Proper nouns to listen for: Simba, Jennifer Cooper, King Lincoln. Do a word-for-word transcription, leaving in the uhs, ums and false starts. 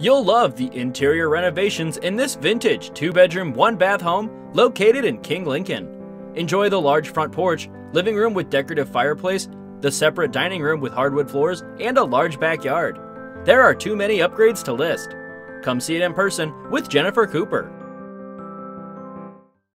You'll love the interior renovations in this vintage two-bedroom, one-bath home located in King Lincoln. Enjoy the large front porch, living room with decorative fireplace, the separate dining room with hardwood floors, and a large backyard. There are too many upgrades to list. Come see it in person with Jennifer Cooper.